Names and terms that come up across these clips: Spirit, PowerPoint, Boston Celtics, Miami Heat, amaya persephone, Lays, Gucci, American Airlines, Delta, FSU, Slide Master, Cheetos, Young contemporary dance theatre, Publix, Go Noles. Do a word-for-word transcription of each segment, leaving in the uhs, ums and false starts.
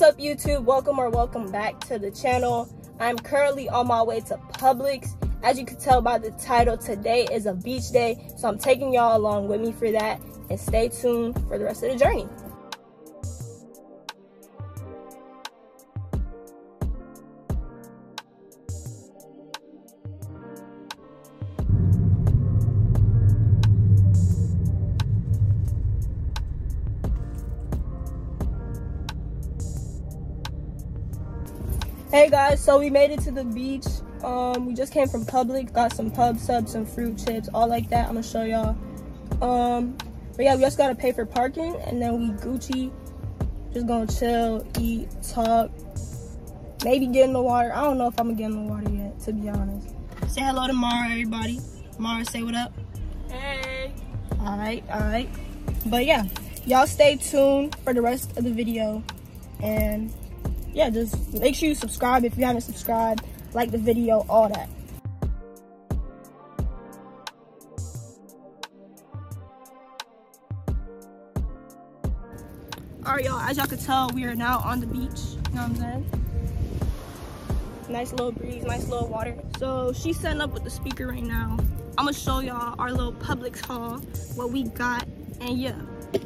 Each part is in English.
What's up, YouTube? Welcome or welcome back to the channel. I'm currently on my way to Publix. As you can tell by the title, today is a beach day, so I'm taking y'all along with me for that, and stay tuned for the rest of the journey. Hey guys, so we made it to the beach. Um, we just came from Publix, got some pub subs, some fruit chips, all like that. I'm gonna show y'all. Um, but yeah, we just gotta pay for parking, and then we Gucci. Just gonna chill, eat, talk, maybe get in the water. I don't know if I'm gonna get in the water yet, to be honest. Say hello to Mara, everybody. Mara, say what up. Hey. All right, all right. But yeah, y'all stay tuned for the rest of the video, and yeah, just make sure you subscribe if you haven't subscribed, like the video, all that. All right, y'all, as y'all can tell, we are now on the beach, you know what I'm saying? Nice little breeze, nice little water. So she's setting up with the speaker right now. I'm gonna show y'all our little Publix haul, what we got, and yeah.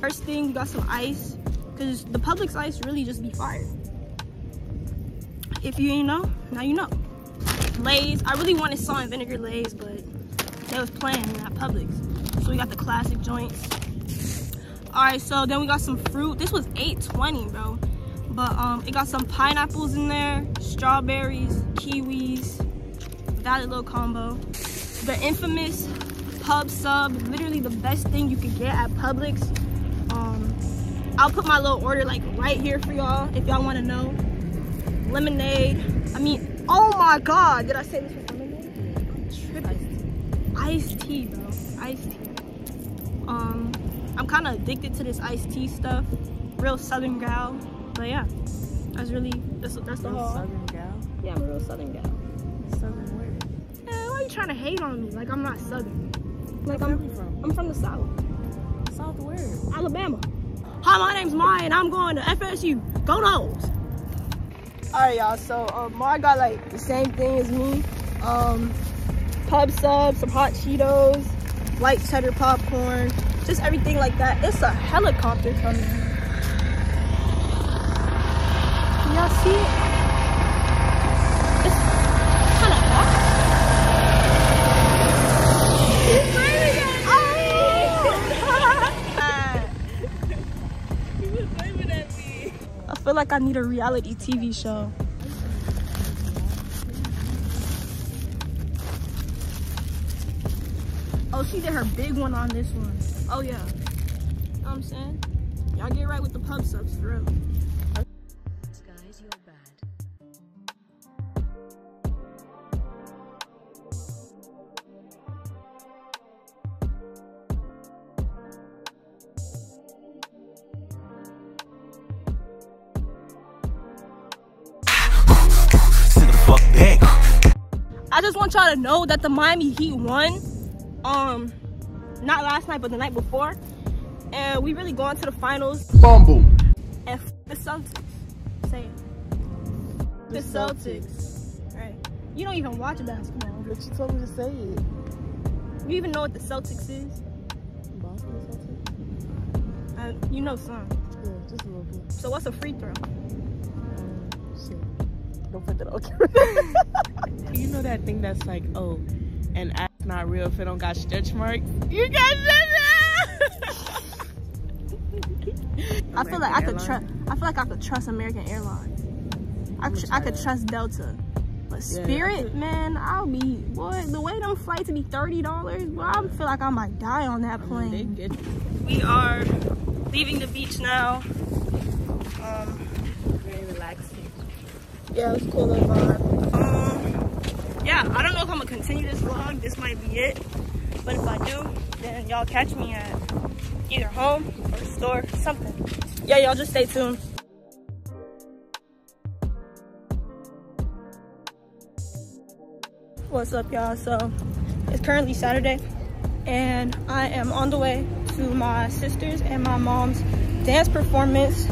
First thing, we got some ice, because the Publix ice really just be fire. If you didn't know, now you know. Lays, I really wanted salt and vinegar Lays, but they was playing in that Publix. So we got the classic joints. All right, so then we got some fruit. This was eight twenty, bro. But um, it got some pineapples in there, strawberries, kiwis, valid little combo. The infamous pub sub, literally the best thing you could get at Publix. Um, I'll put my little order like right here for y'all if y'all wanna know. Lemonade. I mean, oh my God, did I say this was lemonade? I'm tripping. Iced tea, bro. Iced tea. Um, I'm kind of addicted to this iced tea stuff. Real Southern gal. But yeah, that's really that's that's the whole. Southern gal. Yeah, I'm a real Southern gal. Southern word. Yeah, why are you trying to hate on me? Like I'm not Southern. Like Where I'm. Are you from? I'm from the South. South word. Alabama. Hi, my name's Maya, and I'm going to F S U. Go Noles. All right, y'all, so um, Mar got like the same thing as me. Um, pub sub, some hot Cheetos, light cheddar popcorn, just everything like that. It's a helicopter coming. Y'all see it? It's kind of awesome. He's waving at me! Oh! He was waving at me. I feel like I need a reality T V show. Oh, she did her big one on this one. Oh, yeah. You know what I'm saying? Y'all get right with the pub subs, for real. Guys, you're I just want y'all to know that the Miami Heat won, um, not last night, but the night before, and we really going to the finals. Fumble. And f the Celtics. Say it. The, the Celtics. Celtics. Right. You don't even watch basketball. But you told me to say it. You even know what the Celtics is? Boston Celtics. Uh, you know some. Yeah, just a little bit. So what's a free throw? Um, shit. Don't put that on camera. You know that thing that's like, oh, an ass not real if it don't got stretch marks? You got stretch marks! I feel like I could trust. I feel like I could trust American Airlines. I tr I could trust Delta, but Spirit, yeah. Man, I'll be boy. The way them flights be thirty dollars, well, I feel like I might die on that plane. I mean, they get we are leaving the beach now. Um, very relaxing. Yeah, it was cool little vibe. Um, Yeah, I don't know if I'm gonna continue this vlog. This might be it. But if I do, then y'all catch me at either home or the store, something. Yeah, y'all just stay tuned. What's up, y'all? So it's currently Saturday, and I am on the way to my sister's and my mom's dance performance,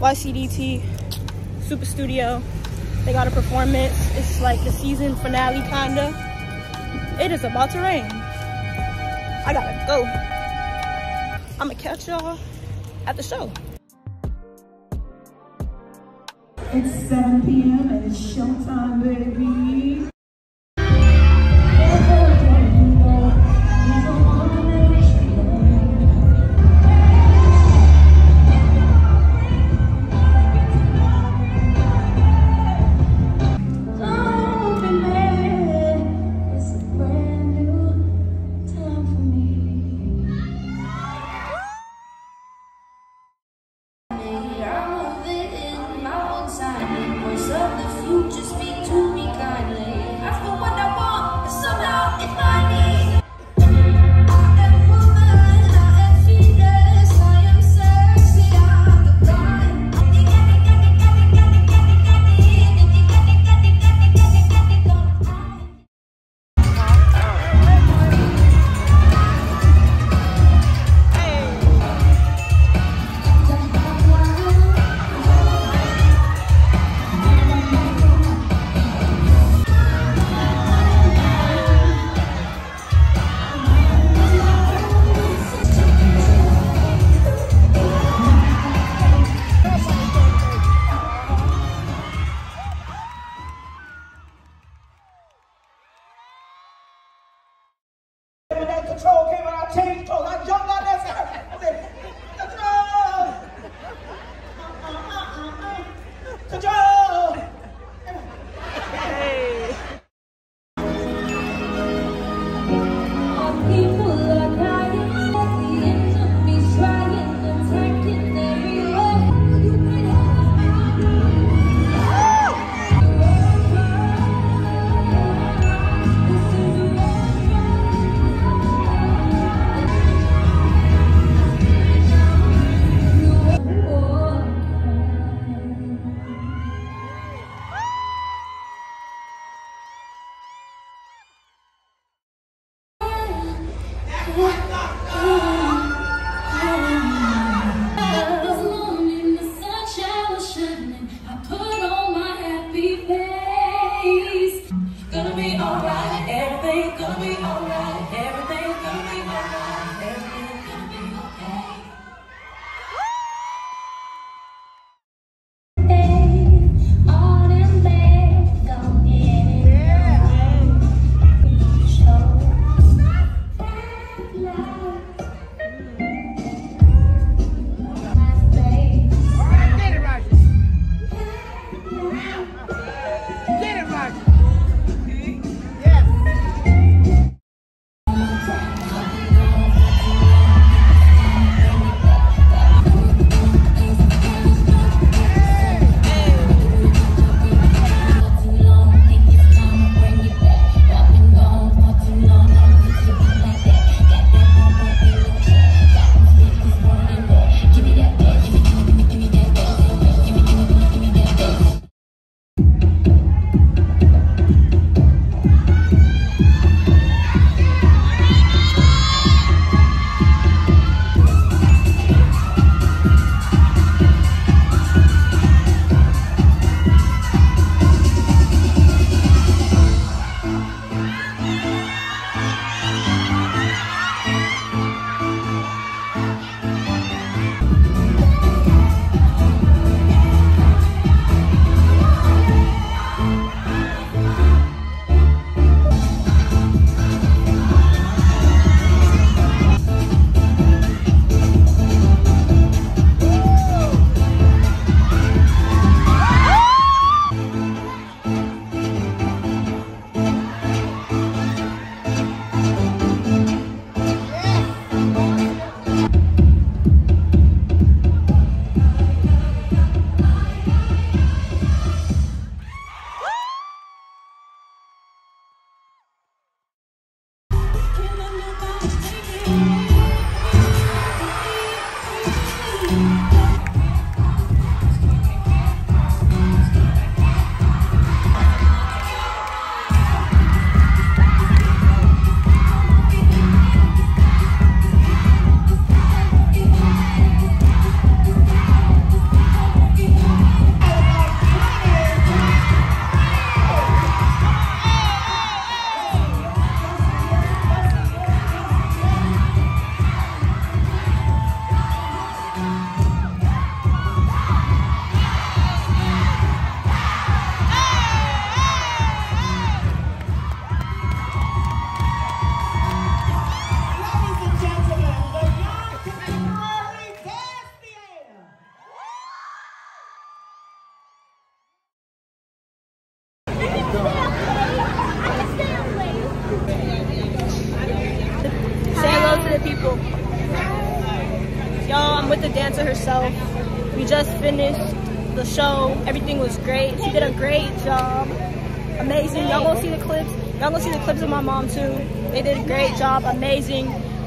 Y C D T. Super Studio. They got a performance. It's like the season finale, kinda. It is about to rain. I gotta go. I'ma catch y'all at the show. It's seven p m and it's showtime, baby. Get it right. Yes. Say hello to the people. Yo, I'm with the dancer herself. We just finished the show. Everything was great. She did a great job. Amazing. Y'all gonna see the clips. Y'all gonna see the clips of my mom too. They did a great job. Amazing.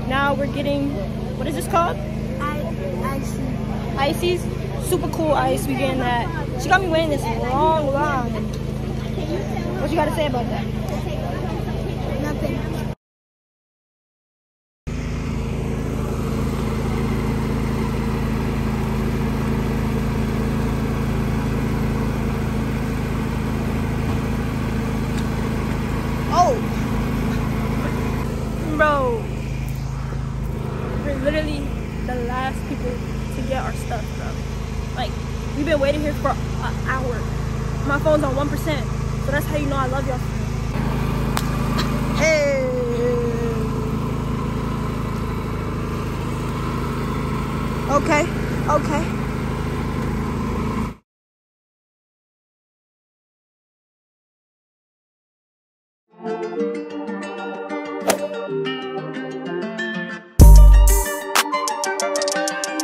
Now we're getting, what is this called? I Ices. Super cool ice. We getting that. She got me waiting this long line. What you gotta say about that? Nothing. Okay, okay.